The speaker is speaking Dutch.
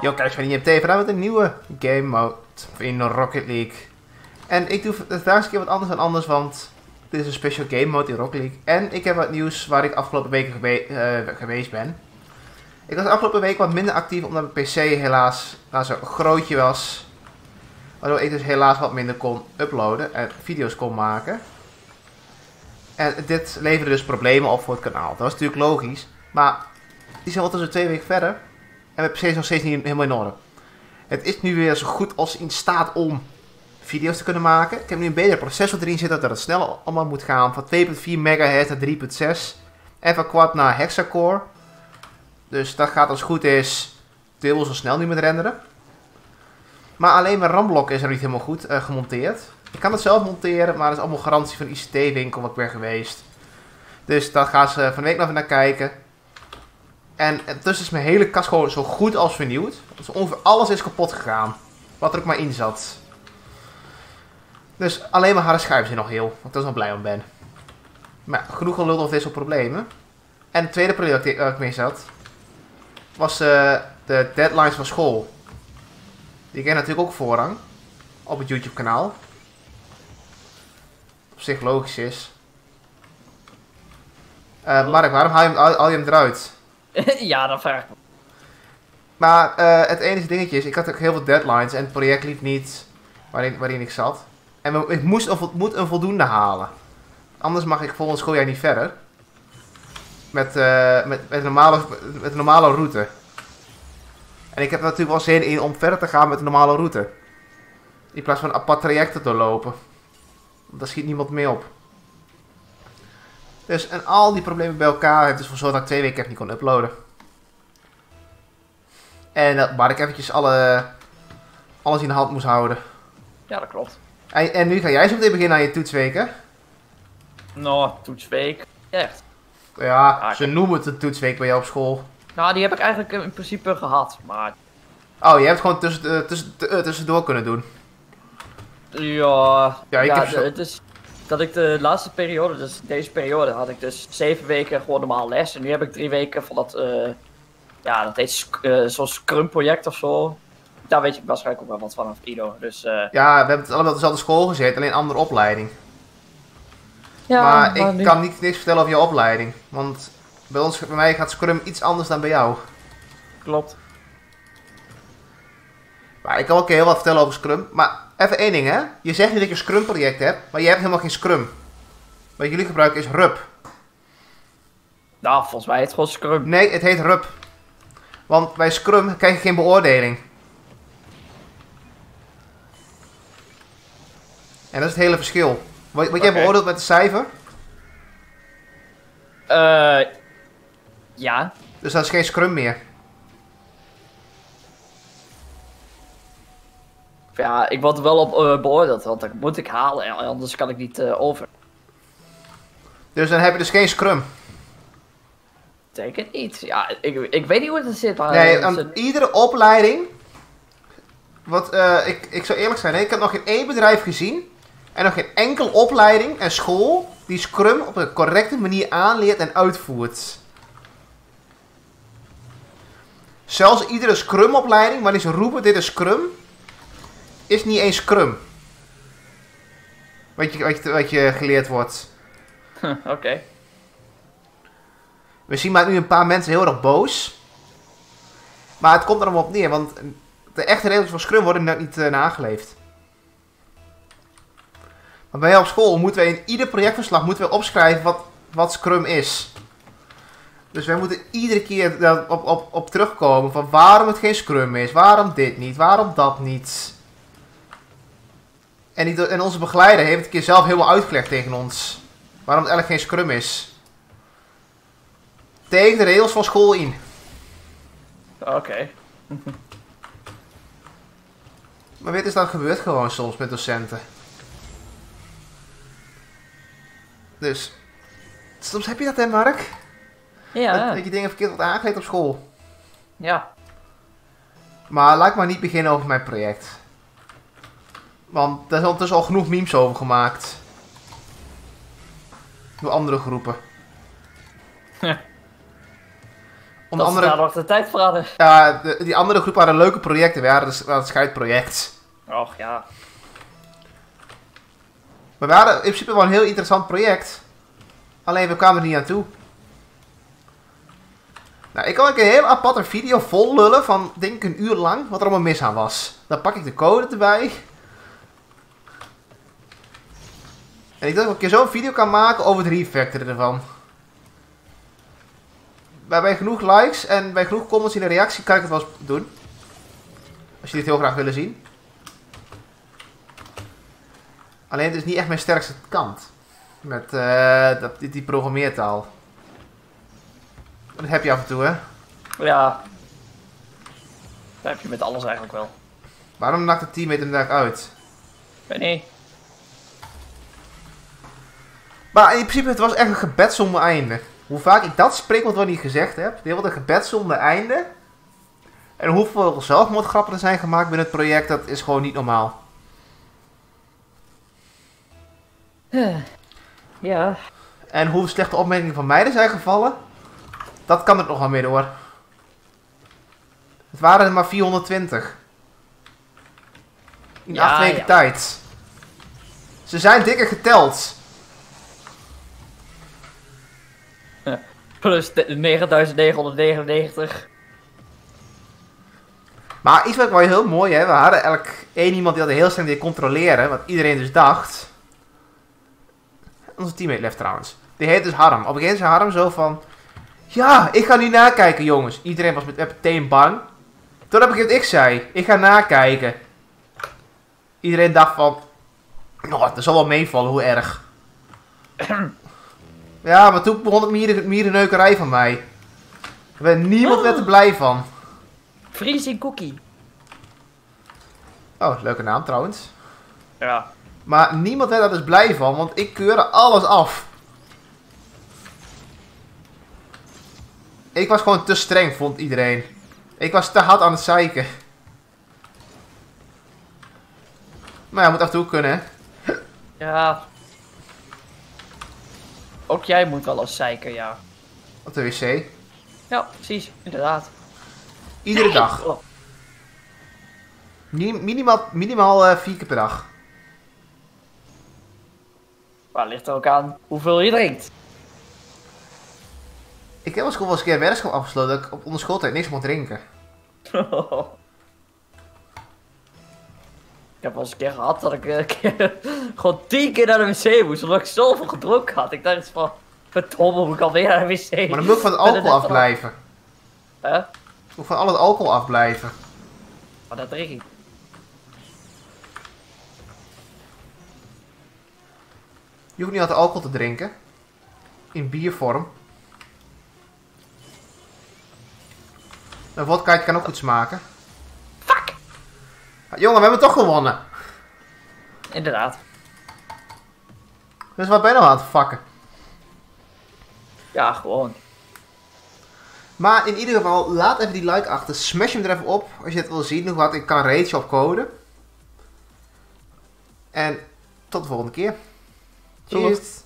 Yo, kijk, ik ben IMT. Vandaag met een nieuwe game mode in Rocket League. En ik doe vandaag eens een keer wat anders dan anders, want dit is een special game mode in Rocket League. En ik heb wat nieuws waar ik afgelopen weken geweest ben. Ik was de afgelopen week wat minder actief omdat mijn PC helaas zo'n grootje was. Waardoor ik dus helaas wat minder kon uploaden en video's kon maken. En dit leverde dus problemen op voor het kanaal. Dat was natuurlijk logisch. Maar die zijn ondertussen 2 weken verder. En mijn PC is nog steeds niet helemaal in orde. Het is nu weer zo goed als in staat om video's te kunnen maken. Ik heb nu een betere processor erin zitten dat het sneller allemaal moet gaan. Van 2.4 MHz naar 3.6. En van quad naar hexacore. Dus dat gaat als het goed is dubbel zo snel nu met renderen. Maar alleen mijn RAM-blok is er niet helemaal goed gemonteerd. Ik kan het zelf monteren, maar dat is allemaal garantie van ICT-winkel wat ik ben geweest. Dus daar gaan ze van de week nog even naar kijken. En tussen is mijn hele kast gewoon zo goed als vernieuwd. Dus ongeveer alles is kapot gegaan. Wat er ook maar in zat. Dus alleen mijn harde schijf is nog heel. Want dat is wel blij om ben. Maar genoeg gelul over deze problemen. En het tweede probleem dat ik mee zat. Was de deadlines van school. Die ken natuurlijk ook voorrang. Op het YouTube kanaal. Op zich logisch is. Mark, waarom haal je hem eruit? Ja, dat vraag ik me. Maar het enige dingetje is, ik had ook heel veel deadlines en het project liep niet waarin ik zat. En ik moet een voldoende halen. Anders mag ik volgens schooljaar niet verder. Met de normale route. En ik heb er natuurlijk wel zin in om verder te gaan met de normale route. In plaats van een apart traject te doorlopen. Want daar schiet niemand mee op. Dus en al die problemen bij elkaar heeft dus voor zo dat ik 2 weken even niet kon uploaden. En dat Mark eventjes alles in de hand moest houden. Ja, dat klopt. En nu ga jij zo meteen beginnen aan je toetsweek, hè? Nou, toetsweek. Echt. Ja, ze noemen het een toetsweek bij jou op school. Nou, die heb ik eigenlijk in principe gehad, maar... Oh, je hebt gewoon tussendoor kunnen doen. Ja, het is dat ik de laatste periode, dus deze periode, had ik dus 7 weken gewoon normaal les. En nu heb ik 3 weken van dat, ja, dat heet zo'n Scrum project of zo. Daar weet je waarschijnlijk ook wel wat vanaf Ido, dus... Ja, we hebben allemaal op dezelfde school gezeten, alleen andere opleiding. Ja, maar ik kan niks vertellen over je opleiding, want... Bij mij gaat Scrum iets anders dan bij jou. Klopt. Maar ik kan ook heel wat vertellen over Scrum. Maar even één ding, hè. Je zegt niet dat je een Scrum project hebt, maar je hebt helemaal geen Scrum. Wat jullie gebruiken is RUP. Nou, volgens mij heet het gewoon Scrum. Nee, het heet RUP. Want bij Scrum krijg je geen beoordeling. En dat is het hele verschil. Word jij beoordeeld met een cijfer? Ja. Dus dat is geen Scrum meer. Ja, ik word er wel op beoordeeld, want dat moet ik halen, anders kan ik niet over. Dus dan heb je dus geen Scrum? Denk het niet. Ja, ik weet niet hoe het zit. Maar nee, iedere opleiding... Wat, ik zou eerlijk zijn, hè? Ik heb nog geen één bedrijf gezien... en nog geen enkele opleiding en school... die Scrum op een correcte manier aanleert en uitvoert. Zelfs iedere Scrum-opleiding, wanneer ze roepen dit is Scrum, is niet eens Scrum. Wat je geleerd wordt. Oké. Misschien maakt nu een paar mensen heel erg boos. Maar het komt er allemaal op neer, want de echte regels van Scrum worden niet nageleefd. Want bij jou op school moeten we in ieder projectverslag opschrijven wat Scrum is. Dus wij moeten iedere keer op terugkomen van waarom het geen Scrum is, waarom dit niet, waarom dat niet. En onze begeleider heeft het een keer zelf helemaal uitgelegd tegen ons. Waarom het eigenlijk geen Scrum is. Tegen de regels van school in. Oké. Maar weet eens, dat gebeurt gewoon soms met docenten. Dus, soms heb je dat, hè, Mark? Ja. Dat je dingen verkeerd wordt aangeleerd op school. Ja. Maar laat ik maar niet beginnen over mijn project. Want daar is ondertussen al genoeg memes over gemaakt. Door andere groepen. Onder andere... Daardoor de tijd verraden. Ja, die andere groep hadden leuke projecten. We hadden het scheidproject. Och ja. Maar we hadden in principe wel een heel interessant project. Alleen we kwamen er niet aan toe. Nou, ik had een heel aparte video vol lullen van denk ik een uur lang wat er allemaal mis aan was. Dan pak ik de code erbij. En ik dacht dat ik een keer zo'n video kan maken over het refactoren ervan. Bij genoeg likes en bij genoeg comments in de reactie kan ik het wel eens doen. Als jullie het heel graag willen zien. Alleen het is niet echt mijn sterkste kant. Met die programmeertaal. Dat heb je af en toe, hè? Ja. Dat heb je met alles eigenlijk wel. Waarom nakt het team met hem daar uit? Weet niet. Maar in principe, het was echt een gebed zonder einde. Hoe vaak ik dat spreekwoord wel niet gezegd heb. Heel wat een gebed zonder einde. En hoeveel zelfmoordgrappen er zijn gemaakt binnen het project, dat is gewoon niet normaal. Ja. En hoe slechte opmerkingen van mij er zijn gevallen, dat kan er nog wel mee door. Het waren er maar 420. In 8 weken tijd. Ze zijn dikker geteld. Ja. Plus 9999. Maar iets wat ik wel heel mooi hè. We hadden elk één iemand die dat heel snel deed controleren. Wat iedereen dus dacht. Onze teammate left trouwens. Die heet dus Harm. Op een gegeven moment zei Harm zo van... Ja, ik ga nu nakijken jongens. Iedereen was meteen bang. Toen op een gegeven moment ik zei... Ik ga nakijken. Iedereen dacht van... Oh, dat zal wel meevallen, hoe erg. Ja, maar toen begon het mierenneukerij van mij. Niemand werd er blij van. Freezy Cookie. Oh, leuke naam trouwens. Ja. Maar niemand werd daar dus blij van, want ik keurde alles af. Ik was gewoon te streng, vond iedereen. Ik was te hard aan het zeiken. Maar ja, moet af en toe kunnen, hè? Ja. Ook jij moet wel als zeiken, ja. Op de wc? Ja, precies. Inderdaad. Iedere dag. Oh. Minimaal 4 keer per dag. Maar ligt er ook aan hoeveel je drinkt. Ik heb als school wel eens een keer werkschap afgesloten dat ik op onder schooltijd niks mocht drinken. Oh. Ik heb wel eens een keer gehad dat ik gewoon 10 keer naar de wc moest omdat ik zoveel gedronken had. Ik dacht van, verdomme, hoe kan weer naar de wc? Maar dan moet ik van het alcohol afblijven. Hè? Ik moet van al het alcohol afblijven. Maar dat drink ik. Je hoeft niet altijd alcohol te drinken. In biervorm. Een vodkaatje kan ook goed smaken. Fuck! Ja, jongen, we hebben toch gewonnen. Inderdaad. Dus wat ben je nou aan het fucken? Ja, gewoon. Maar in ieder geval, laat even die like achter. Smash hem er even op. Als je het wil zien, nog wat. Ik kan rage op code. En tot de volgende keer. Cheers.